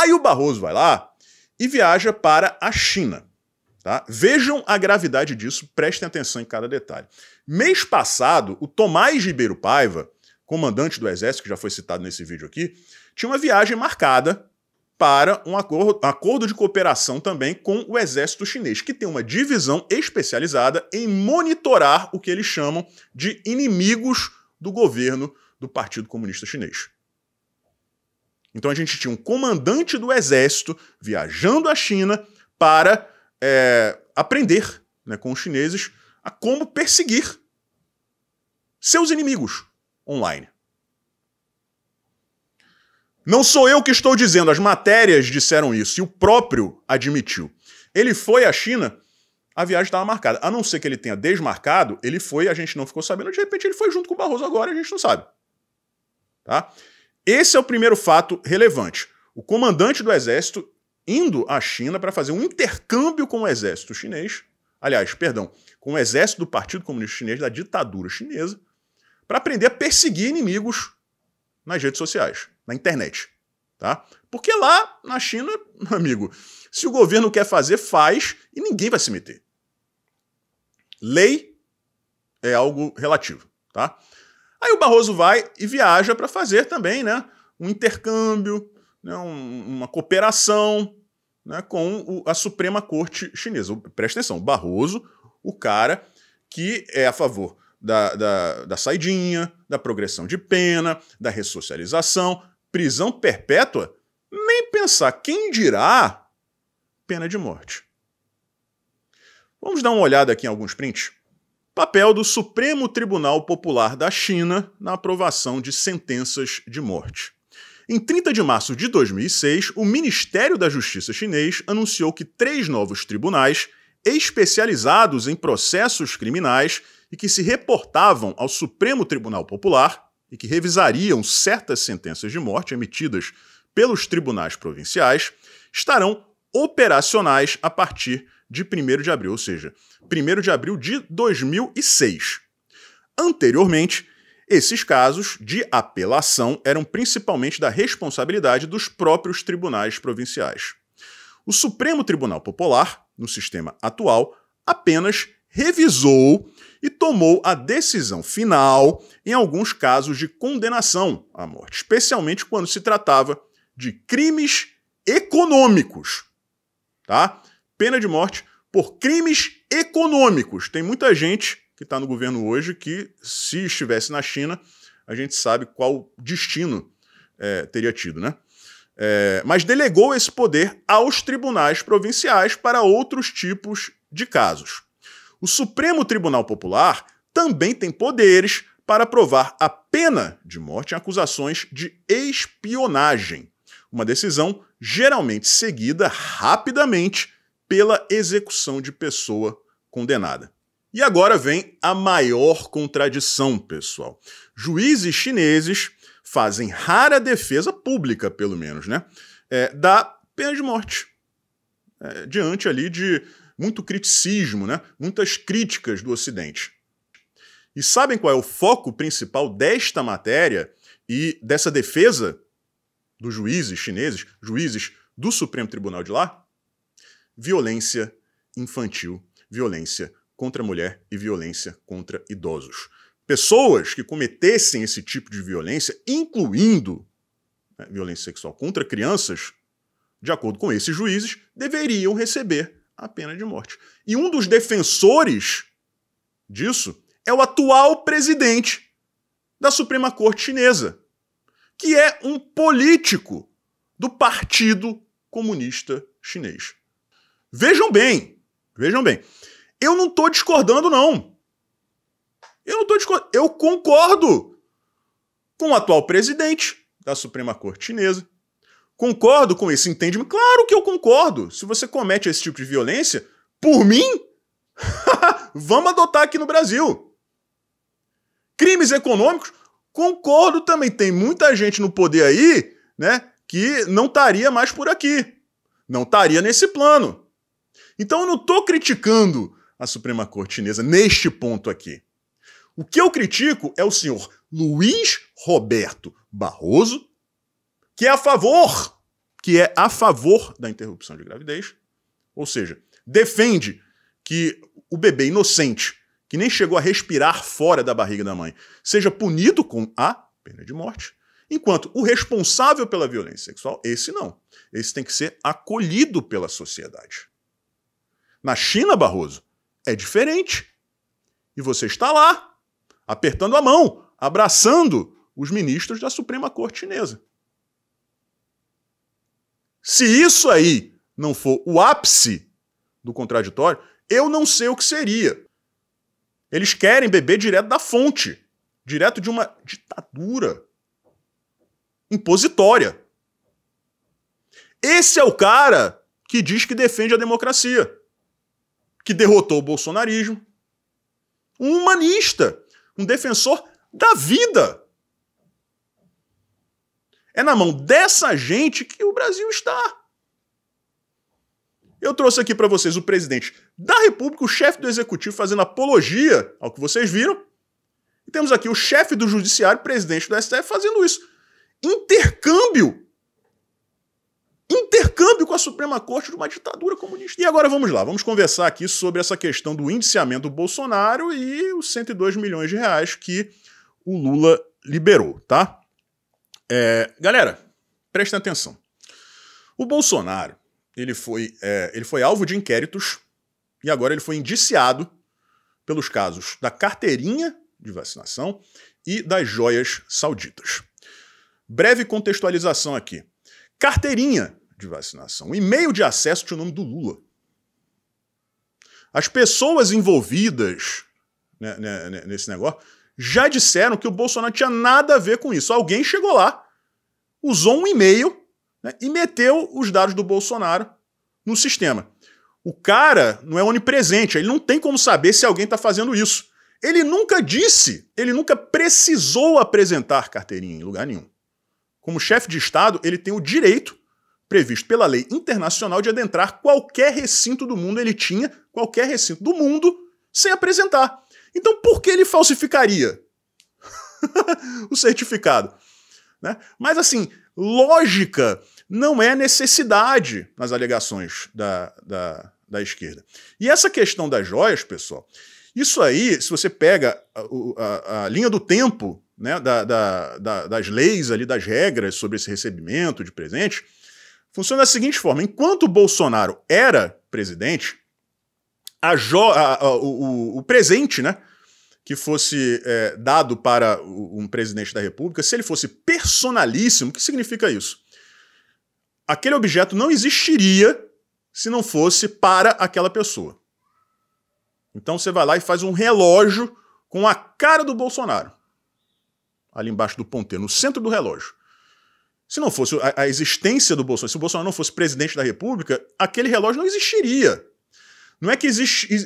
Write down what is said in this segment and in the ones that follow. Aí o Barroso vai lá e viaja para a China. Tá? Vejam a gravidade disso, prestem atenção em cada detalhe. Mês passado, o Tomás Ribeiro Paiva, comandante do Exército, que já foi citado nesse vídeo aqui, tinha uma viagem marcada para um acordo de cooperação também com o Exército Chinês, que tem uma divisão especializada em monitorar o que eles chamam de inimigos do governo do Partido Comunista Chinês. Então a gente tinha um comandante do Exército viajando à China para aprender com os chineses a como perseguir seus inimigos online. Não sou eu que estou dizendo, as matérias disseram isso, e o próprio admitiu. Ele foi à China, a viagem estava marcada. A não ser que ele tenha desmarcado, ele foi, a gente não ficou sabendo, de repente ele foi junto com o Barroso agora, a gente não sabe. Tá? Esse é o primeiro fato relevante. O comandante do Exército indo à China para fazer um intercâmbio com o Exército Chinês, aliás, perdão, com o Exército do Partido Comunista Chinês, da ditadura chinesa, para aprender a perseguir inimigos nas redes sociais, na internet. Tá? Porque lá na China, amigo, se o governo quer fazer, faz e ninguém vai se meter. Lei é algo relativo. Tá? Aí o Barroso vai e viaja para fazer também um intercâmbio, uma cooperação com a Suprema Corte Chinesa. Presta atenção, o Barroso, o cara que é a favor da saidinha, da progressão de pena, da ressocialização, prisão perpétua, nem pensar, quem dirá pena de morte. Vamos dar uma olhada aqui em alguns prints. Papel do Supremo Tribunal Popular da China na aprovação de sentenças de morte. Em 30 de março de 2006, o Ministério da Justiça chinês anunciou que 3 novos tribunais especializados em processos criminais e que se reportavam ao Supremo Tribunal Popular e que revisariam certas sentenças de morte emitidas pelos tribunais provinciais, estarão operacionais a partir de 1º de abril, ou seja, 1º de abril de 2006. Anteriormente, esses casos de apelação eram principalmente da responsabilidade dos próprios tribunais provinciais. O Supremo Tribunal Popular, no sistema atual, apenas revisou e tomou a decisão final em alguns casos de condenação à morte, especialmente quando se tratava de crimes econômicos. Tá? Pena de morte por crimes econômicos. Tem muita gente que está no governo hoje, que se estivesse na China, a gente sabe qual destino teria tido, né? Mas delegou esse poder aos tribunais provinciais para outros tipos de casos. O Supremo Tribunal Popular também tem poderes para aprovar a pena de morte em acusações de espionagem, uma decisão geralmente seguida rapidamente pela execução de pessoa condenada. E agora vem a maior contradição, pessoal. Juízes chineses fazem rara defesa pública, pelo menos, da pena de morte. Diante ali de muito criticismo, muitas críticas do Ocidente. E sabem qual é o foco principal desta matéria e dessa defesa dos juízes chineses, juízes do Supremo Tribunal de lá? Violência infantil, violência contra a mulher e violência contra idosos. Pessoas que cometessem esse tipo de violência, incluindo violência sexual contra crianças, de acordo com esses juízes, deveriam receber a pena de morte. E um dos defensores disso é o atual presidente da Suprema Corte Chinesa, que é um político do Partido Comunista Chinês. Vejam bem, vejam bem. Eu não estou discordando, não. Eu não estou discordando. Eu concordo com o atual presidente da Suprema Corte Chinesa. Concordo com esse entendimento. Claro que eu concordo. Se você comete esse tipo de violência, por mim, vamos adotar aqui no Brasil. Crimes econômicos, concordo também. Tem muita gente no poder aí, que não estaria mais por aqui. Não estaria nesse plano. Então eu não estou criticando a Suprema Corte Chinesa neste ponto aqui. O que eu critico é o senhor Luiz Roberto Barroso, que é a favor, que é a favor da interrupção de gravidez, ou seja, defende que o bebê inocente, que nem chegou a respirar fora da barriga da mãe, seja punido com a pena de morte, enquanto o responsável pela violência sexual, esse não. Esse tem que ser acolhido pela sociedade. Na China, Barroso, é diferente. E você está lá, apertando a mão, abraçando os ministros da Suprema Corte Chinesa. Se isso aí não for o ápice do contraditório, eu não sei o que seria. Eles querem beber direto da fonte, direto de uma ditadura impositória. Esse é o cara que diz que defende a democracia, que derrotou o bolsonarismo. Um humanista, um defensor da vida. É na mão dessa gente que o Brasil está. Eu trouxe aqui para vocês o presidente da República, o chefe do Executivo, fazendo apologia ao que vocês viram. E temos aqui o chefe do Judiciário, presidente do STF, fazendo isso. Intercâmbio. Intercâmbio com a Suprema Corte de uma ditadura comunista. E agora vamos lá, vamos conversar aqui sobre essa questão do indiciamento do Bolsonaro e os 102 milhões de reais que o Lula liberou, tá? Galera, prestem atenção. O Bolsonaro, ele foi alvo de inquéritos e agora ele foi indiciado pelos casos da carteirinha de vacinação e das joias sauditas. Breve contextualização aqui. Carteirinha de vacinação, um e-mail de acesso tinha o nome do Lula. As pessoas envolvidas nesse negócio já disseram que o Bolsonaro tinha nada a ver com isso. Alguém chegou lá, usou um e-mail, né, e meteu os dados do Bolsonaro no sistema. O cara não é onipresente, ele não tem como saber se alguém está fazendo isso. Ele nunca disse, ele nunca precisou apresentar carteirinha em lugar nenhum. Como chefe de Estado, ele tem o direito previsto pela lei internacional de adentrar qualquer recinto do mundo, ele tinha qualquer recinto do mundo sem apresentar. Então por que ele falsificaria o certificado? Né? Mas assim, lógica não é necessidade nas alegações da esquerda. E essa questão das joias, pessoal, isso aí, se você pega a linha do tempo, né, das leis ali, das regras sobre esse recebimento de presente, funciona da seguinte forma: enquanto o Bolsonaro era presidente, o presente, né, que fosse dado para um presidente da República, se ele fosse personalíssimo, o que significa isso? Aquele objeto não existiria se não fosse para aquela pessoa. Então você vai lá e faz um relógio com a cara do Bolsonaro, ali embaixo do ponteiro, no centro do relógio. Se não fosse a existência do Bolsonaro, se o Bolsonaro não fosse presidente da República, aquele relógio não existiria. Não é que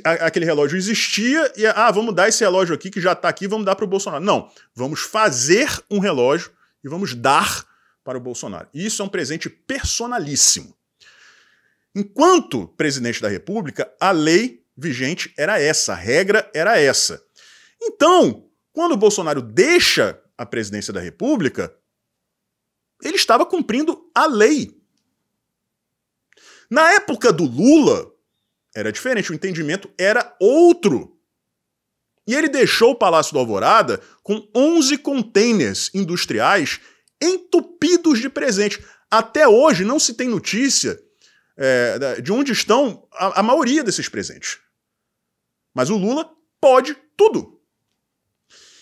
aquele relógio existia e, vamos dar esse relógio aqui que já está aqui, vamos dar para o Bolsonaro. Não, vamos fazer um relógio e vamos dar para o Bolsonaro. E isso é um presente personalíssimo. Enquanto presidente da República, a lei vigente era essa, a regra era essa. Então, quando o Bolsonaro deixa a presidência da República, ele estava cumprindo a lei. Na época do Lula, era diferente, o entendimento era outro. E ele deixou o Palácio do Alvorada com 11 contêineres industriais entupidos de presente. Até hoje não se tem notícia de onde estão a maioria desses presentes. Mas o Lula pode tudo.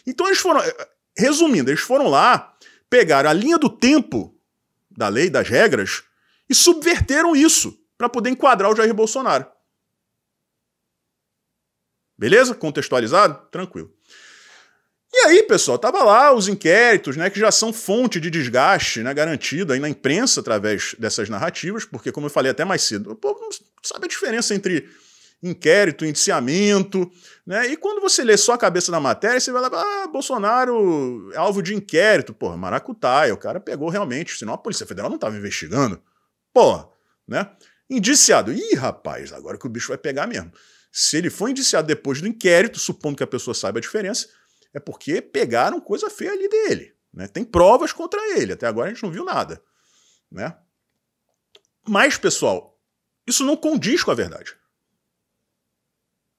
Então eles foram, resumindo, eles foram lá, pegaram a linha do tempo da lei, das regras, e subverteram isso para poder enquadrar o Jair Bolsonaro. Beleza? Contextualizado? Tranquilo. E aí, pessoal, tava lá os inquéritos, né, que já são fonte de desgaste, né, garantido aí na imprensa através dessas narrativas, porque, como eu falei até mais cedo, o povo não sabe a diferença entre inquérito, indiciamento, né, e quando você lê só a cabeça da matéria, você vai lá, Bolsonaro é alvo de inquérito, porra, maracutaia, o cara pegou realmente, senão a Polícia Federal não tava investigando, porra, né, indiciado, ih, rapaz, agora que o bicho vai pegar mesmo. Se ele for indiciado depois do inquérito, supondo que a pessoa saiba a diferença, é porque pegaram coisa feia ali dele, né? Tem provas contra ele, até agora a gente não viu nada, né? Mas, pessoal, isso não condiz com a verdade.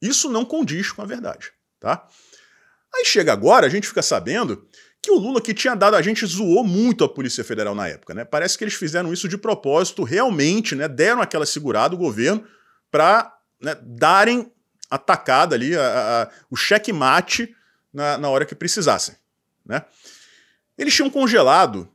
Isso não condiz com a verdade, tá? Aí chega agora, a gente fica sabendo que o Lula que tinha dado, a gente zoou muito a Polícia Federal na época, né? Parece que eles fizeram isso de propósito, realmente, né? Deram aquela segurada, o governo, para darem a tacada ali, o checkmate na hora que precisassem, né? Eles tinham congelado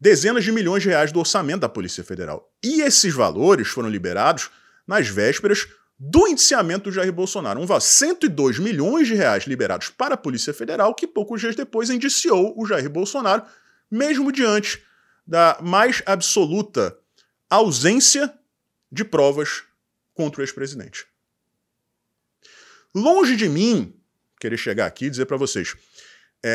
dezenas de milhões de reais do orçamento da Polícia Federal. E esses valores foram liberados nas vésperas do indiciamento do Jair Bolsonaro. 102 milhões de reais liberados para a Polícia Federal, que poucos dias depois indiciou o Jair Bolsonaro, mesmo diante da mais absoluta ausência de provas contra o ex-presidente. Longe de mim querer chegar aqui e dizer para vocês,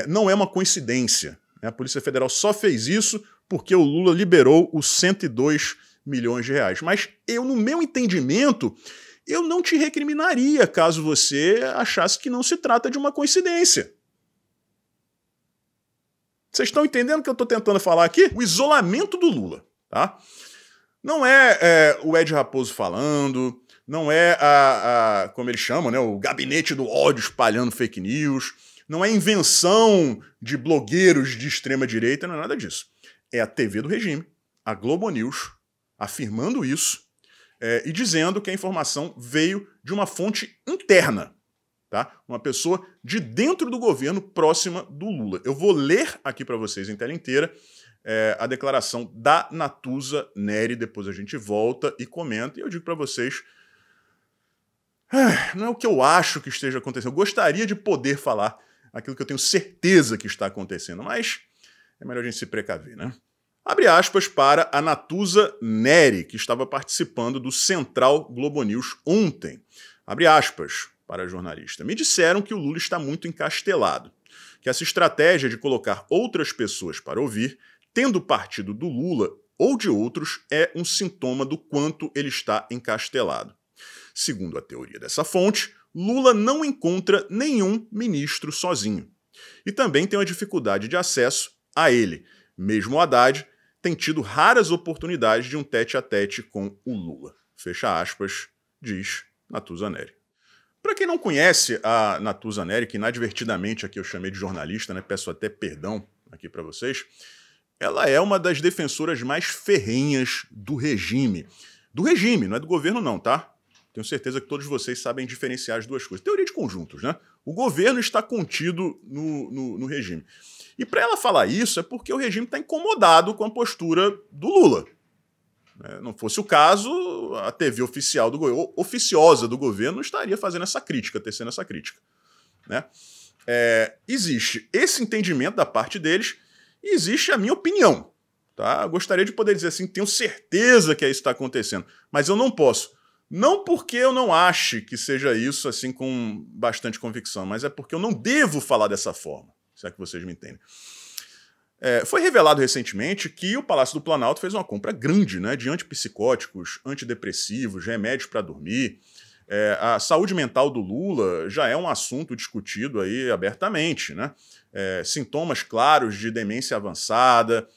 não é uma coincidência, né? A Polícia Federal só fez isso porque o Lula liberou os 102 milhões de reais. Mas eu, no meu entendimento, eu não te recriminaria caso você achasse que não se trata de uma coincidência. Vocês estão entendendo o que eu estou tentando falar aqui? O isolamento do Lula, tá? Não é o Ed Raposo falando, não é como eles chamam, né, o gabinete do ódio espalhando fake news, não é invenção de blogueiros de extrema direita, não é nada disso. É a TV do regime, a Globo News, afirmando isso, e dizendo que a informação veio de uma fonte interna, tá? Uma pessoa de dentro do governo próxima do Lula. Eu vou ler aqui para vocês em tela inteira a declaração da Natuza Nery, depois a gente volta e comenta, e eu digo para vocês, não é o que eu acho que esteja acontecendo, eu gostaria de poder falar aquilo que eu tenho certeza que está acontecendo, mas é melhor a gente se precaver, né? Abre aspas para a Natuza Nery, que estava participando do Central Globo News ontem. Abre aspas para a jornalista. Me disseram que o Lula está muito encastelado, que essa estratégia de colocar outras pessoas para ouvir, tendo partido do Lula ou de outros, é um sintoma do quanto ele está encastelado. Segundo a teoria dessa fonte, Lula não encontra nenhum ministro sozinho. E também tem uma dificuldade de acesso a ele. Mesmo o Haddad tem tido raras oportunidades de um tete-a-tete com o Lula. Fecha aspas, diz Natuza Nery. Para quem não conhece a Natuza Nery, que inadvertidamente aqui eu chamei de jornalista, né? Peço até perdão aqui para vocês, ela é uma das defensoras mais ferrenhas do regime. Do regime, não é do governo não, tá? Tenho certeza que todos vocês sabem diferenciar as duas coisas. Teoria de conjuntos, né? O governo está contido no regime. E para ela falar isso é porque o regime está incomodado com a postura do Lula. Não fosse o caso, a TV oficial oficiosa do governo não estaria fazendo essa crítica, tecendo essa crítica, né? Existe esse entendimento da parte deles e existe a minha opinião, tá? Eu gostaria de poder dizer assim, tenho certeza que isso está acontecendo, mas eu não posso. Não porque eu não ache que seja isso assim com bastante convicção, mas é porque eu não devo falar dessa forma, se é que vocês me entendem. Foi revelado recentemente que o Palácio do Planalto fez uma compra grande, né, de antipsicóticos, antidepressivos, remédios para dormir. A saúde mental do Lula já é um assunto discutido aí abertamente, né? Sintomas claros de demência avançada,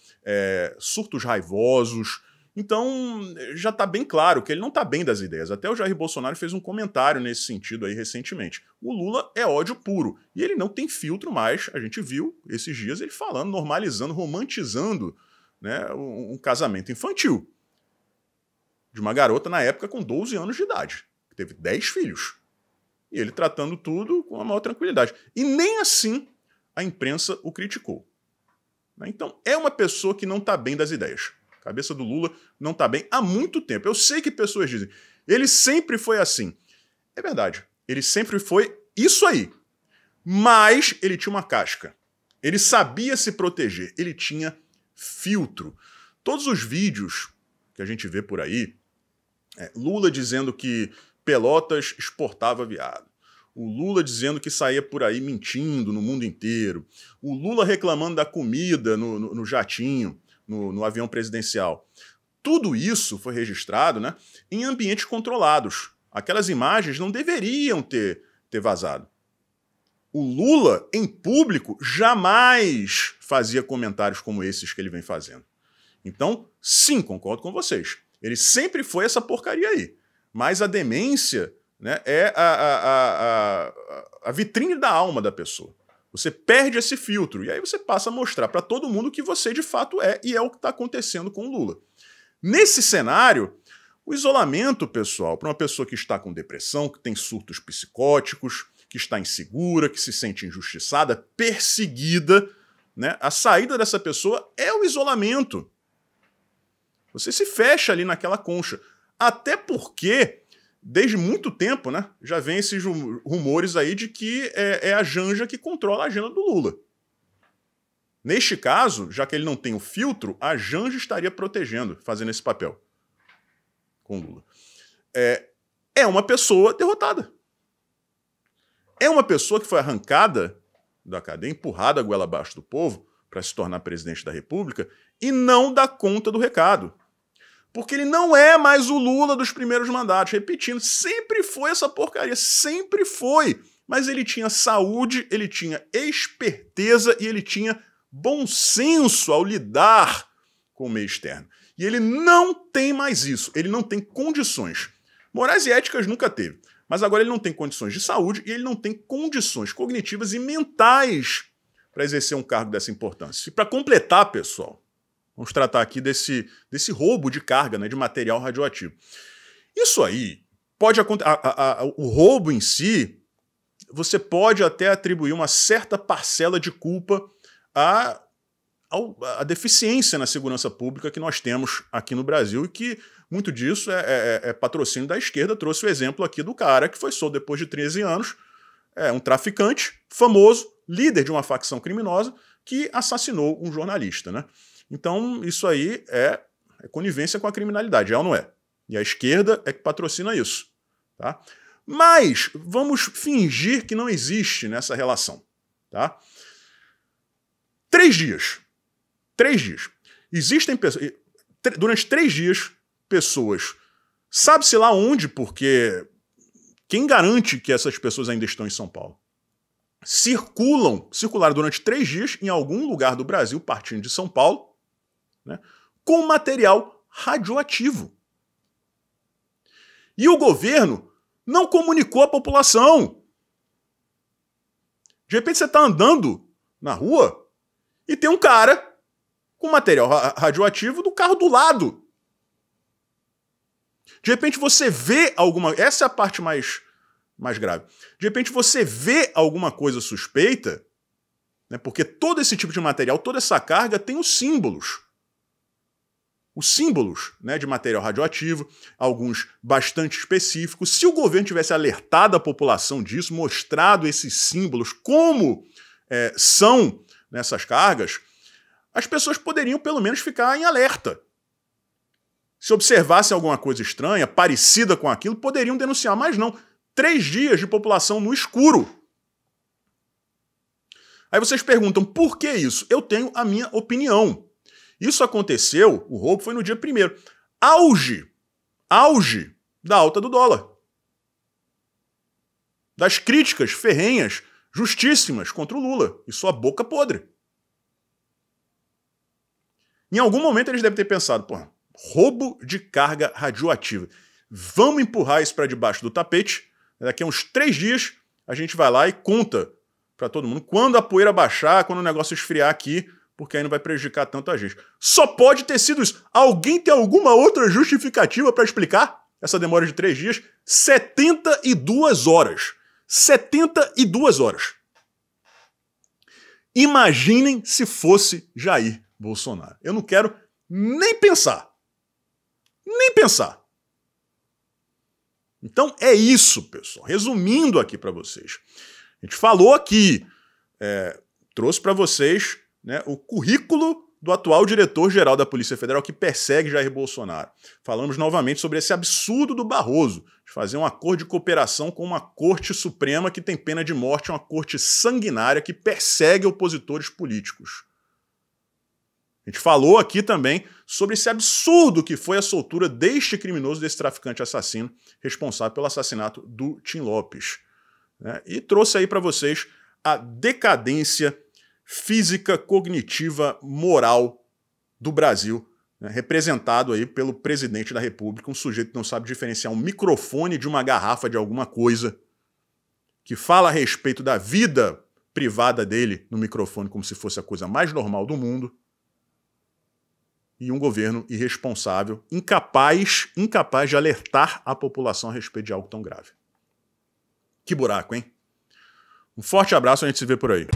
surtos raivosos. Então, já está bem claro que ele não está bem das ideias. Até o Jair Bolsonaro fez um comentário nesse sentido aí recentemente. O Lula é ódio puro e ele não tem filtro mais. A gente viu esses dias ele falando, normalizando, romantizando, né, um casamento infantil de uma garota na época com 12 anos de idade, que teve 10 filhos. E ele tratando tudo com a maior tranquilidade. E nem assim a imprensa o criticou. Então, é uma pessoa que não está bem das ideias. A cabeça do Lula não está bem há muito tempo. Eu sei que pessoas dizem, ele sempre foi assim. É verdade, ele sempre foi isso aí. Mas ele tinha uma casca. Ele sabia se proteger, ele tinha filtro. Todos os vídeos que a gente vê por aí, Lula dizendo que Pelotas exportava viado. O Lula dizendo que saía por aí mentindo no mundo inteiro. O Lula reclamando da comida no jatinho. No avião presidencial. Tudo isso foi registrado, né, em ambientes controlados. Aquelas imagens não deveriam ter vazado. O Lula, em público, jamais fazia comentários como esses que ele vem fazendo. Então, sim, concordo com vocês. Ele sempre foi essa porcaria aí. Mas a demência, né, é a vitrine da alma da pessoa. Você perde esse filtro e aí você passa a mostrar para todo mundo que você de fato é, e é o que está acontecendo com o Lula. Nesse cenário, o isolamento, pessoal, para uma pessoa que está com depressão, que tem surtos psicóticos, que está insegura, que se sente injustiçada, perseguida, né? A saída dessa pessoa é o isolamento. Você se fecha ali naquela concha. Até porque, desde muito tempo, né, já vem esses rumores aí de que é a Janja que controla a agenda do Lula. Neste caso, já que ele não tem o filtro, a Janja estaria protegendo, fazendo esse papel com o Lula. É uma pessoa derrotada. É uma pessoa que foi arrancada da cadeia, empurrada a goela abaixo do povo para se tornar presidente da República e não dá conta do recado. Porque ele não é mais o Lula dos primeiros mandatos. Repetindo, sempre foi essa porcaria, sempre foi. Mas ele tinha saúde, ele tinha esperteza e ele tinha bom senso ao lidar com o meio externo. E ele não tem mais isso, ele não tem condições. Morais e éticas nunca teve. Mas agora ele não tem condições de saúde e ele não tem condições cognitivas e mentais para exercer um cargo dessa importância. E para completar, pessoal, vamos tratar aqui desse roubo de carga, né, de material radioativo. Isso aí pode acontecer. O roubo em si, você pode até atribuir uma certa parcela de culpa à deficiência na segurança pública que nós temos aqui no Brasil e que muito disso é patrocínio da esquerda. Trouxe o exemplo aqui do cara que foi solto depois de 13 anos, um traficante famoso, líder de uma facção criminosa, que assassinou um jornalista, né? Então isso aí é conivência com a criminalidade, é ou não é? E a esquerda é que patrocina isso, tá? Mas vamos fingir que não existe nessa relação, tá? 3 dias. 3 dias. Existem pessoas... Durante 3 dias... pessoas, sabe-se lá onde, porque quem garante que essas pessoas ainda estão em São Paulo? Circularam durante 3 dias em algum lugar do Brasil, partindo de São Paulo, né, com material radioativo. E o governo não comunicou à população. De repente você está andando na rua e tem um cara com material radioativo do carro do lado. De repente você vê alguma... Essa é a parte mais grave. De repente você vê alguma coisa suspeita, né, porque todo esse tipo de material, toda essa carga tem os símbolos. Os símbolos, né, de material radioativo, alguns bastante específicos. Se o governo tivesse alertado a população disso, mostrado esses símbolos, como são nessas cargas, as pessoas poderiam pelo menos ficar em alerta. Se observassem alguma coisa estranha, parecida com aquilo, poderiam denunciar, mas não. 3 dias de população no escuro. Aí vocês perguntam, por que isso? Eu tenho a minha opinião. Isso aconteceu, o roubo foi no dia 1º. Auge da alta do dólar. Das críticas ferrenhas, justíssimas, contra o Lula e sua boca podre. Em algum momento eles devem ter pensado, porra, roubo de carga radioativa. Vamos empurrar isso para debaixo do tapete. Daqui a uns 3 dias a gente vai lá e conta para todo mundo quando a poeira baixar, quando o negócio esfriar aqui, porque aí não vai prejudicar tanto a gente. Só pode ter sido isso. Alguém tem alguma outra justificativa para explicar essa demora de 3 dias? 72 horas. 72 horas. Imaginem se fosse Jair Bolsonaro. Eu não quero nem pensar. Nem pensar. Então é isso, pessoal. Resumindo aqui para vocês. A gente falou aqui, trouxe para vocês, né, o currículo do atual diretor-geral da Polícia Federal que persegue Jair Bolsonaro. Falamos novamente sobre esse absurdo do Barroso, de fazer um acordo de cooperação com uma corte suprema que tem pena de morte, uma corte sanguinária que persegue opositores políticos. A gente falou aqui também sobre esse absurdo que foi a soltura deste criminoso, desse traficante assassino, responsável pelo assassinato do Tim Lopes, né? E trouxe aí para vocês a decadência física, cognitiva, moral do Brasil né, representado aí pelo presidente da República, um sujeito que não sabe diferenciar um microfone de uma garrafa de alguma coisa, que fala a respeito da vida privada dele no microfone como se fosse a coisa mais normal do mundo, e um governo irresponsável, incapaz de alertar a população a respeito de algo tão grave. Que buraco, hein? Um forte abraço, a gente se vê por aí.